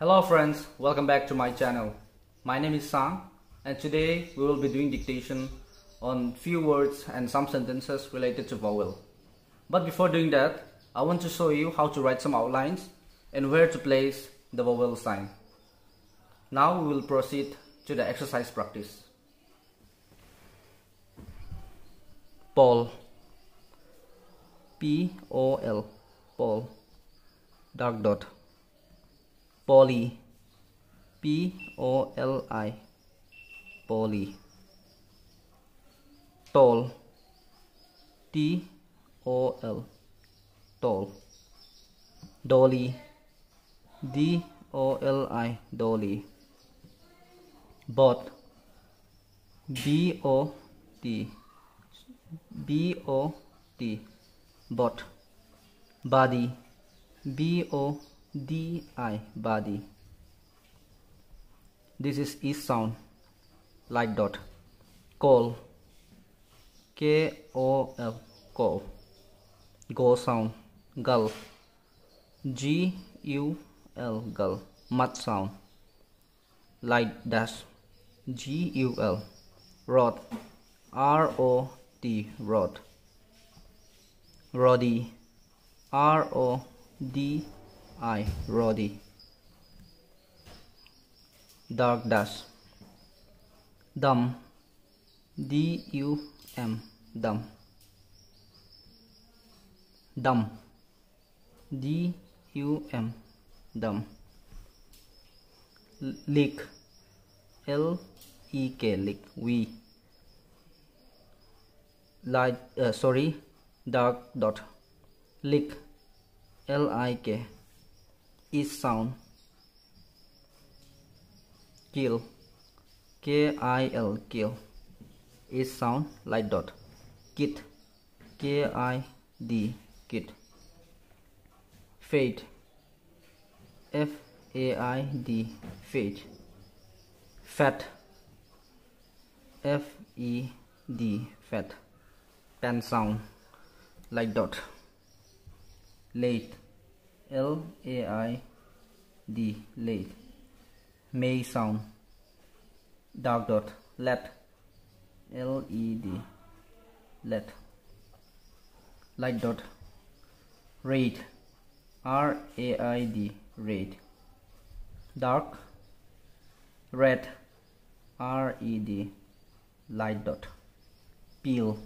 Hello friends, welcome back to my channel. My name is Sang and today we will be doing dictation on few words and some sentences related to vowel. But before doing that, I want to show you how to write some outlines and where to place the vowel sign. Now we will proceed to the exercise practice. Pol. P-O-L. Pol. Dark dot. Poly, P-O-L-I, poly. Tall, T-O-L, tall. Dolly, D-O-L-I, dolly. Bot, B-O-T, B-O-T, bot. Body, B-O-T. D-I, body. This is E sound, like dot. Call, K-O-L, call. Go sound, gull. G-U-L, gull. Mud sound, light dash. G-U-L. Rod, R-O-T, rod. Roddy, R-O-D. I, Roddy. Dark dash. Dumb, D-U-M, dumb. Dumb, D-U-M, dumb. Leak, L-E-K, leak, we. Light, dark dot. Lick, L-I-K. Is sound. Kill, K-I-L, kill. Is sound, light dot. Kid, K-I-D, kid. Fade, F-A-I-D, fade. Fat, F-E-D, fat. Pen sound, light dot. Late, L-A-I-D, late. May sound, dark dot. Let, L-E-D, let. Light dot. Raid, R-A-I-D, raid. Dark, red, R-E-D, light dot. Peel,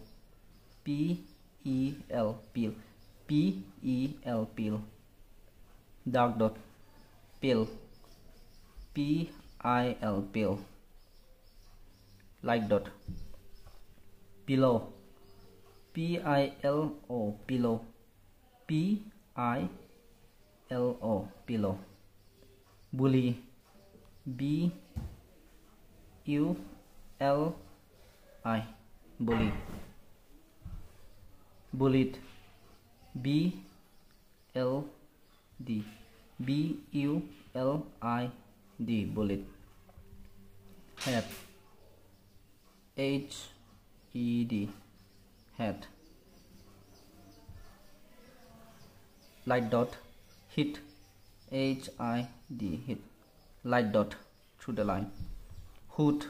P-E-L, peel. P-E-L, peel. Dark dot. Pill, P-I-L, pill. Light dot. Pillow, P-I-L-O, pillow. P-I-L-O, pillow. Bully, B-U-L-I, bully. Bullied, B-L-I D, B-U-L-I-D, bullet. Head, H-E-D, head. Light dot. Hit, H-I-D, hit. Light dot, through the line. Hood,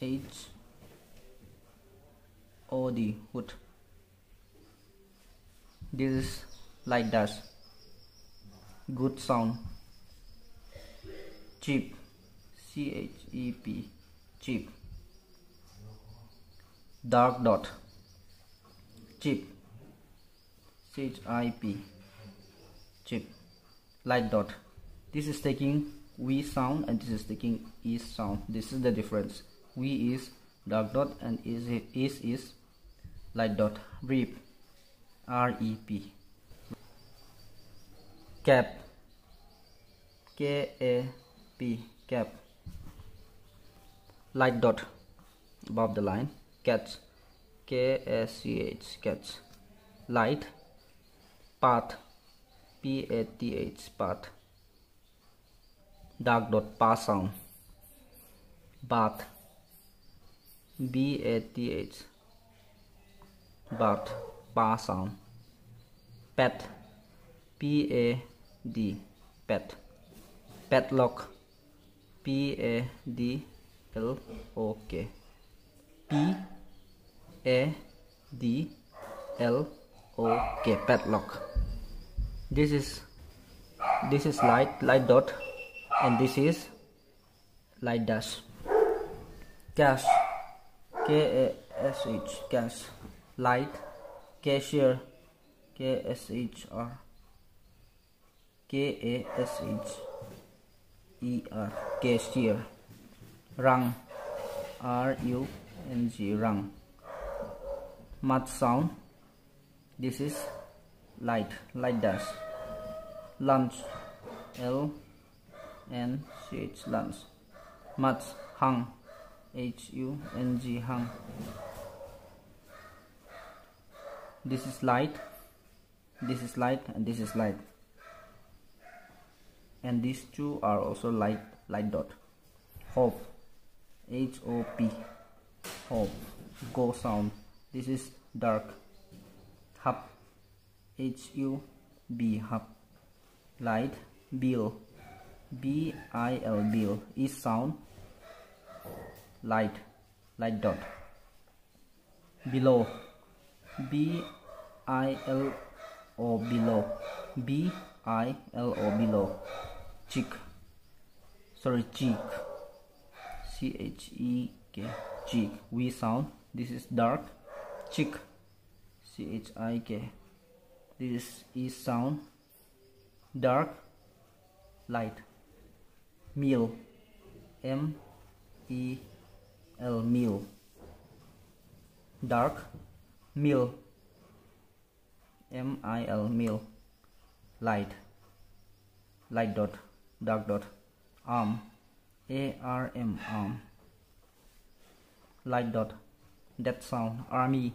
H-O-D, hood. This is light dash. Good sound. Cheap, C-H-E-P, cheap. Dark dot. Cheap, C-H-I-P, cheap. Light dot. This is taking V sound and this is taking E sound. This is the difference. V is dark dot and is light dot. Reap, R-E-P. Cap, K-A-P, cap. Light dot, above the line. Catch, K-A-C-H, catch. Light. Path, P-A-T-H, path. Dark dot, pass sound. Bath, B-A-T-H, bath. Pass sound. Pat, P-A-D, pat. padlock, padlock, padlock, padlock. This is light dot, and this is light dash. Cash, cash, cash. Light, cashier, kshr, kasher, cashier. Rung, rung, rung. Mouth sound, this is light, light dash. Lunch, lunch, lunch. Mouth, hung, hung, hung. This is light, this is light, and this is light, and these two are also light, light dot. Hope, hop, hope. Go sound, this is dark. Hub, hub, hub. Light, bill, bil, bill. Is sound, light, light dot. Below, bilo, below. bilo, below. Cheek, sorry, cheek. cheek, cheek. We sound, this is dark. Cheek, chik. This is e sound, dark, light. Meal, mel, meal. Dark, meal, mil, meal. Light, light dot, dark dot. Arm, arm, arm. Light dot, that sound. Army,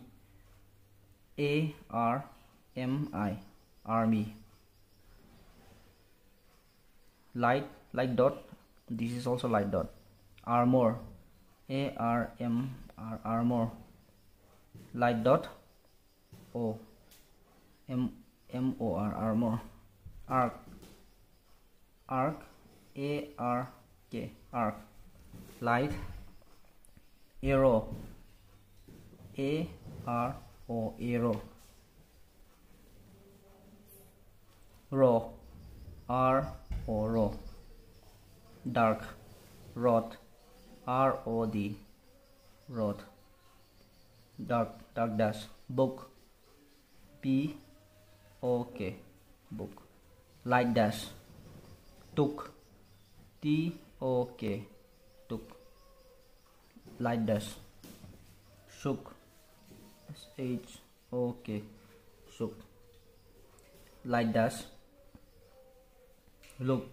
armi, army. Light, light dot, this is also light dot. Armor, armor, armor. Light dot, o, mor, armor. Arc, arc, arc, arc. Light, arrow, arrow, arrow. Row, row. Dark, rod, rod, rod. Dark, dark dash. Book, book, book. Light dash. Took, tok, took. Light dash. Shook, shook, shook. Light dash. Look,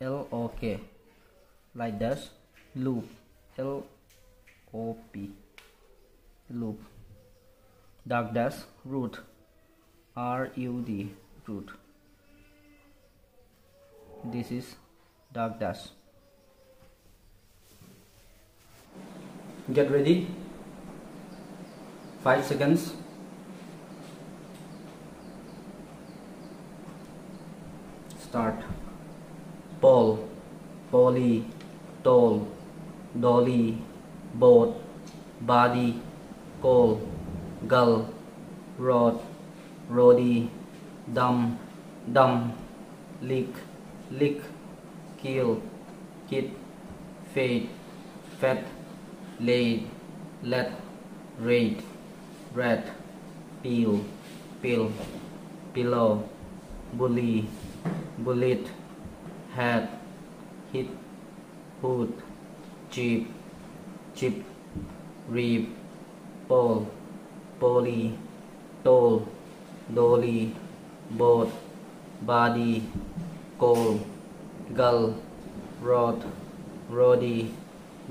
lok, light dash. Loop, lop, loop. Dark dash. Root, rud, root. This is dark dash. Get ready. 5 seconds. Start. Pole, poly, tall, dolly, boat, body, coal, gull, rod, roddy, dumb, dumb. Lick, lick, kill, kit, fade, fat, laid, let, raid, red, peel, pill, pillow, bully, bullet, hat, hit, hood, chip, chip, rib, pole, poly, toll, dolly, boat, body, coal, gull, rod, roddy,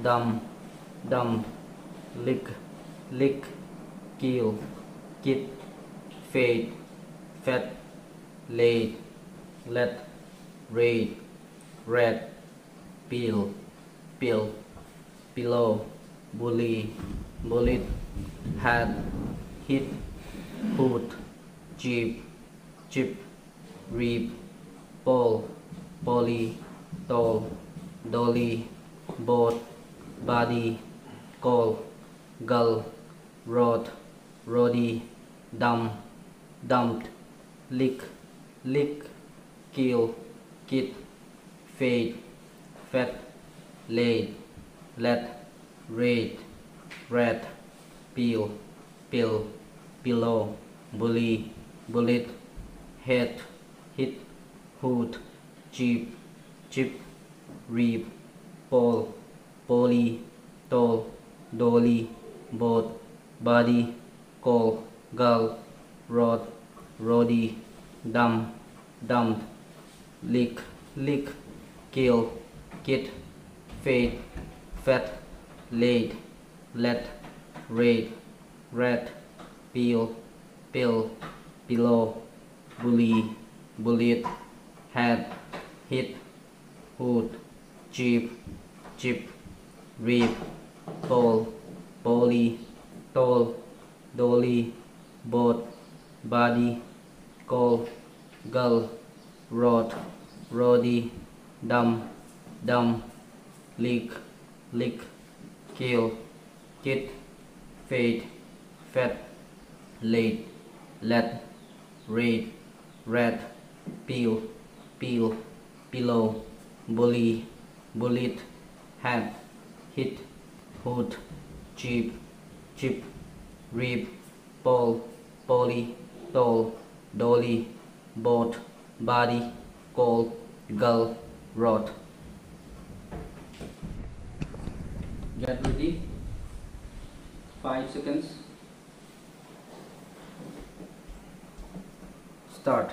dumb, dumb. Lick, lick, kill, kit, fade, fat, laid, let, raid, red, peel, pill, pillow, bully, bullet, hat, hit, hood, chip, chip, rib, pole, poly, tall, dolly, boat, body, call, gull, road, roddy, dumb, dumped, lick, lick, kill, kid, fade, fed, laid, led, raid, red, peel, pill, pillow, bully, bullet, head, hit, hood, jeep, chip, reap, pole, poly, tall, dolly, boat, body, call, gull, rod, roddy, dumb, dumped, lick, lick, kill, kit, fade, fed, laid, let, raid, red, peel, pill, pillow, bully, bullet, head, hit, hood, jeep, chip, rip, pole, poly, tall, dolly, boat, body, call, gull, rod, roddy, dumb, dumb, lick, lick, kill, kit, fade, fed, laid, led, raid, red, peel, peel, pillow, bully, bullet, hat, hit, hood, jeep, chip, rib, pole, poly, tall, dolly, boat, body, call, gull, rod. Get ready. 5 seconds. Start.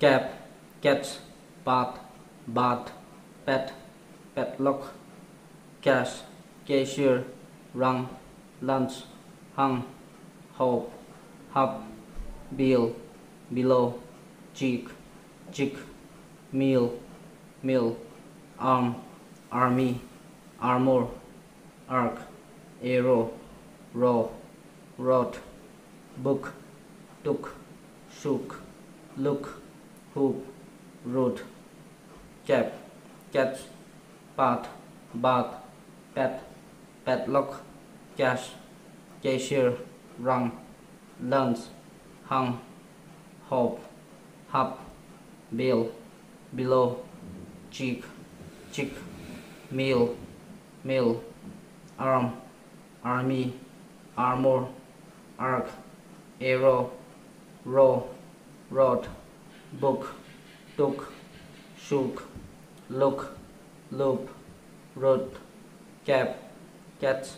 Cap, catch, path, bath, pet, padlock, cash, cashier, rung, lunch, hung, hope, hub, bill, below, cheek, chick, meal, mill, arm, army, armor, arc, arrow, row, rod, book, took, shook, look, hoop, root. Cap, catch, path, bath, pet, padlock, cash, cashier, rung, lunch, hung, hope, hub, bill, below, cheek, chick, meal, mill, arm, army, armor, arc, arrow, row, rod, book, took, shook, look, loop, root. Cap, catch,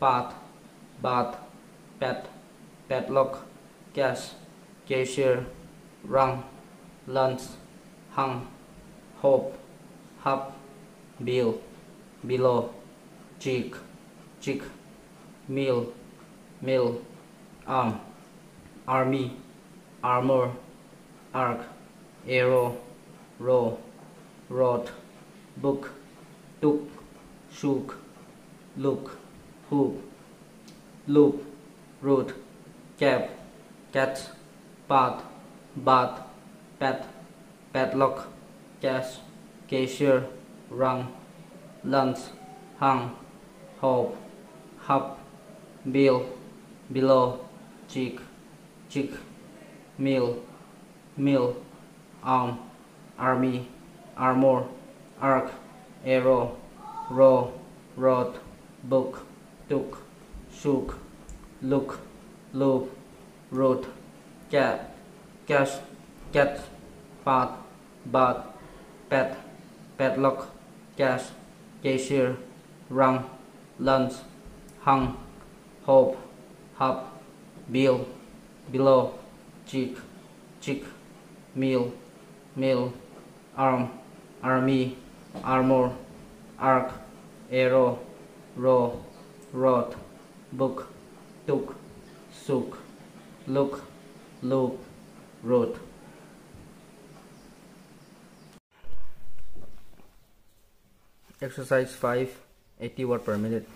path, bath, pet, padlock, cash, cashier, rung, lunch, hung, hope, hub, bill, below, cheek, chick, meal, mill, arm, army, armor, arc, arrow, row, rod, book, took, shook, look, hoop, loop, root. Cap, catch, path, bath, pet, padlock, cash, cashier, rung, lunch, hung, hope, hub, bill, below, cheek, chick, meal, mill, arm, army, armor, arc, arrow, row, rod, book, took, shook, look, loop, root. Cap, cash, catch, path, bath, pet, padlock, cash, cashier, rung, lunch, hung, hope, hub, bill, below, cheek, chick, meal, mill, arm, army, armor, arc, arrow, row, rod, book, took, shook, look, loop, root. Exercise 5, 80 words per minute.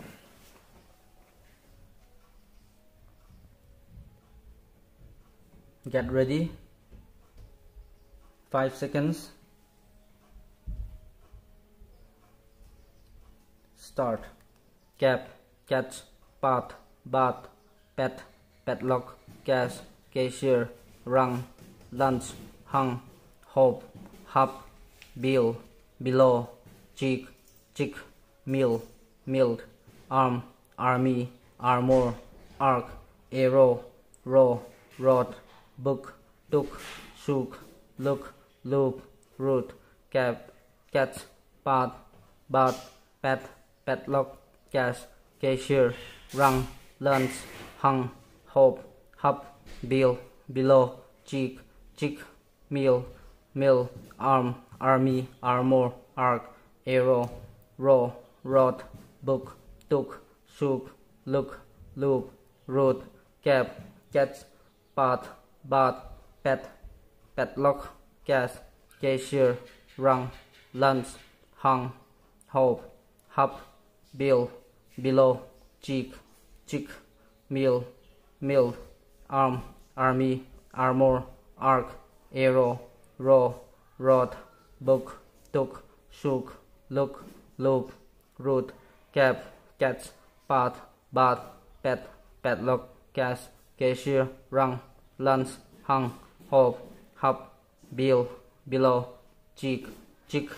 Get ready. 5 seconds. start, cap, catch, path, bath, pet, padlock, cash, cashier, run, lunch, hung, hope, hop, bill, below, cheek, chick, mill, milled, arm, army, armor, arc, arrow, row, rod, book, took, shook, look, loop, root, cap, catch, path, bath, pet, padlock, cash, cashier, run, lunch, hung, hope, hop, bill, below, cheek, chick, mill, mill, arm, army, armor, arc, arrow, row, rod, book, took, shook, look, loop, root, cap, catch, path, bath, pet, padlock, cash, cashier, run, lunch, hung, hope, hop, bill, below, cheek, chick, mill, mill, arm, army, armor, arc, arrow, row, rod, book, took, shook, look, loop, root, cap, catch, path, bath, pet, padlock, cash, cashier, run, lunch, hung, hope, hop, bill, below, cheek, chick,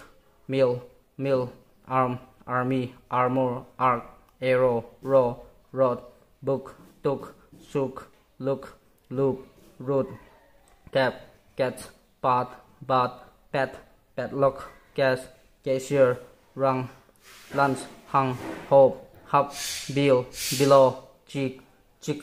mill, mill, arm, army, armor, arc, arrow, row, rod, book, took, shook, look, loop, root, cap, catch, path, bath, pet, padlock, cash, cashier, run, lunch, hung, hope, hop, bill, below, cheek, chick,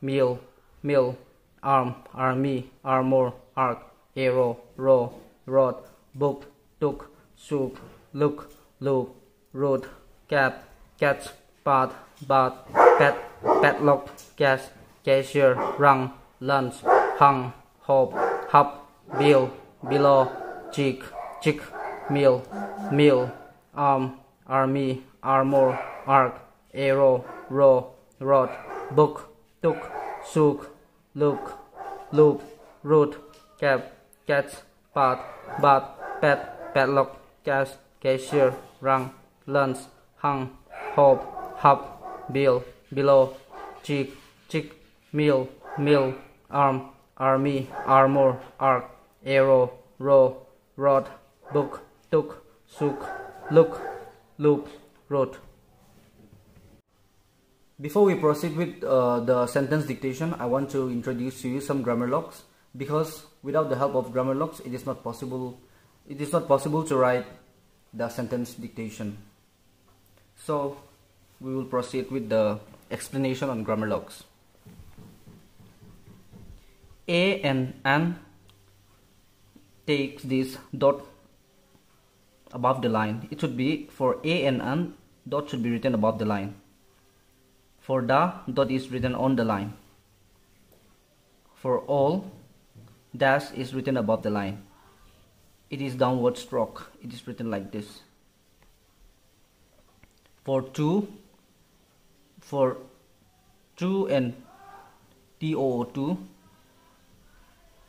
mill, mill, arm, army, armor, arc, arrow, row, rod, book, took, shook, look, loop, root, cap, catch, path, bath, pet, padlock, cash, cashier, run, lunch, hung, hope, hop, bill, below, cheek, chick, mill, mill, arm, army, armor, arc, arrow, row, rod, book, took, shook, look, loop, root, cap, catch, path, bath, pet, padlock, cash, cashier, run, lunch, hung, hope, hop, bill, below, cheek, chick, mill, mill, arm, army, armor, arc, arrow, row, rod, book, took, shook, look, loop, root. Before we proceed with the sentence dictation, I want to introduce to you some grammar locks, because without the help of grammar locks it is not possible to write the sentence dictation. So we will proceed with the explanation on grammar locks. A and an takes this dot above the line. It should be, for a and an, dot should be written above the line. For the, dot is written on the line. For all, dash is written above the line. It is downward stroke. It is written like this. For two and TOO2,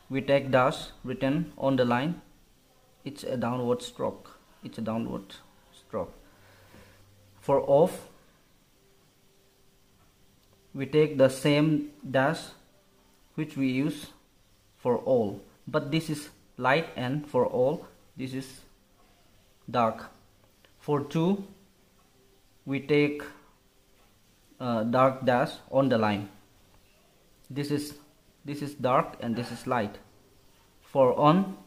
we take dash written on the line. It's a downward stroke. It's a downward stroke. For off, we take the same dash which we use for all, but this is light, and for all this is dark. For to, we take dark dash on the line. This is dark and this is light. For on,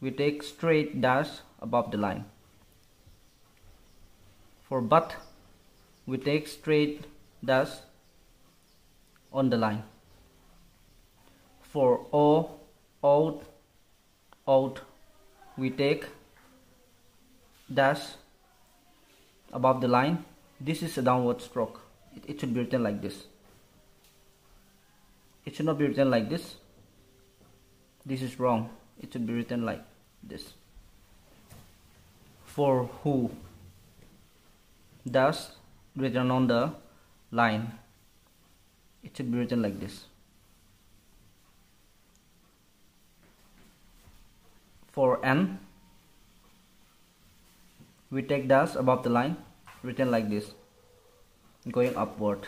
we take straight dash above the line. For but, we take straight dash on the line. For o, out, out, we take dash above the line. This is a downward stroke. It should be written like this. It should not be written like this. This is wrong. It should be written like this. For who, dash written on the line. It should be written like this. For an, we take dash above the line. written like this, going upward.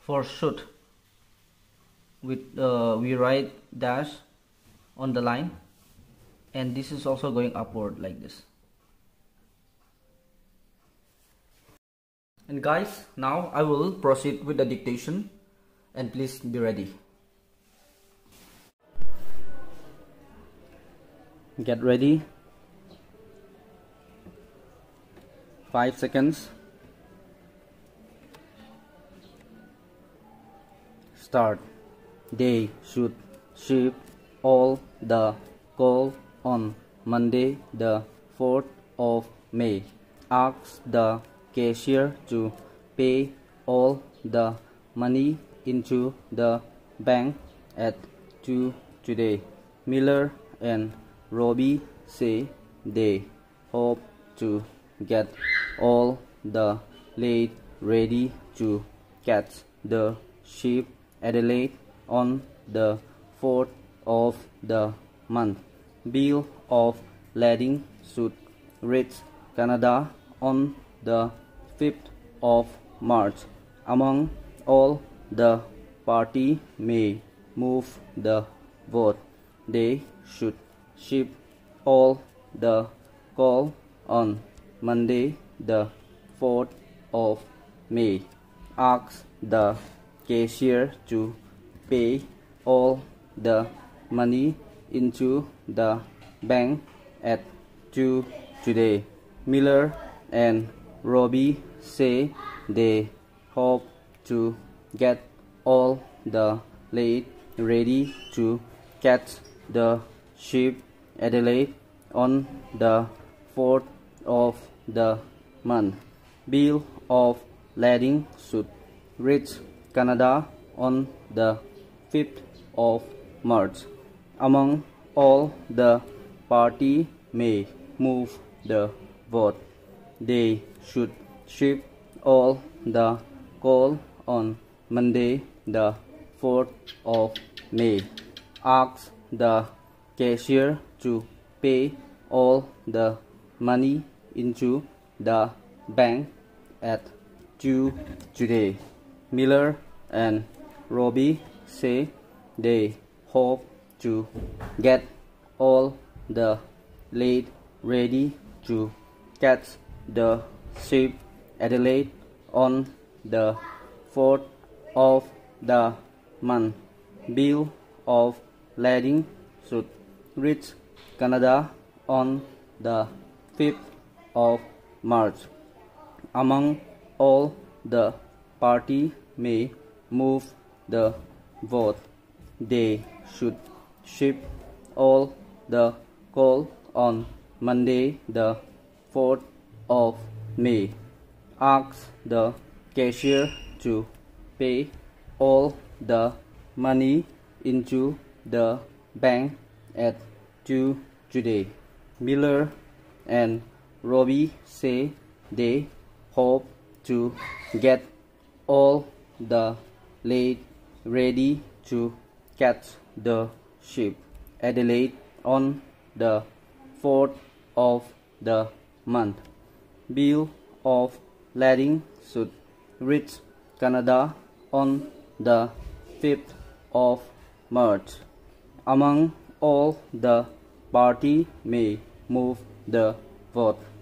For should, with we write dash on the line, and this is also going upward like this. And guys, now I will proceed with the dictation, and please be ready. Get ready. 5 seconds. Start. They should ship all the coal on Monday the 4th of May. Ask the cashier to pay all the money into the bank at 2 today. Miller and Robbie say they hope to get all the late ready to catch the ship Adelaide on the 4th of the month. Bill of lading should reach Canada on the 5th of March. Among all the party may move the vote. They should ship all the coal on Monday the 4th of May. Ask the cashier to pay all the money into the bank at 2 today. Miller and Robbie say they hope to get all the late ready to catch the ship Adelaide on the 4th of the month. Bill of lading should reach Canada on the 5th of March. Among all the party may move the vote. They should ship all the coal on Monday the 4th of May. Ask the cashier to pay all the money into the bank at 2 today. Miller and Robbie say they hope to get all the late ready to catch the ship Adelaide on the 4th of the month. Bill of lading should reach Canada on the 5th of March. Among all the party may move the vote. They should ship all the coal on Monday the 4th of May. Ask the cashier to pay all the money into the bank at 2 today. Miller and Robbie say they hope to get all the late ready to catch the ship Adelaide on the 4th of the month. Bill of lading should reach Canada on the 5th of March. Among all the party may move the vote.